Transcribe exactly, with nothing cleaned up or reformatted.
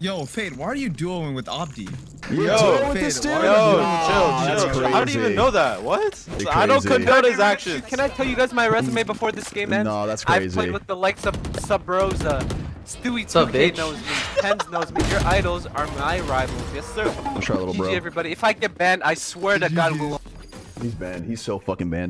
Yo, Fade, why are you dueling with Opti? Yo, yo, Fade, with yo, yo chill, chill. I don't even know that. What? I don't condone his actions. Can I tell you guys my resume before this game ends? No, that's crazy. I've played with the likes of Subrosa. Stewie two K knows me. Pens knows me. Your idols are my rivals. Yes, sir. I'll try a little, bro. G G everybody. If I get banned, I swear to God, we'll... He's banned. He's so fucking banned.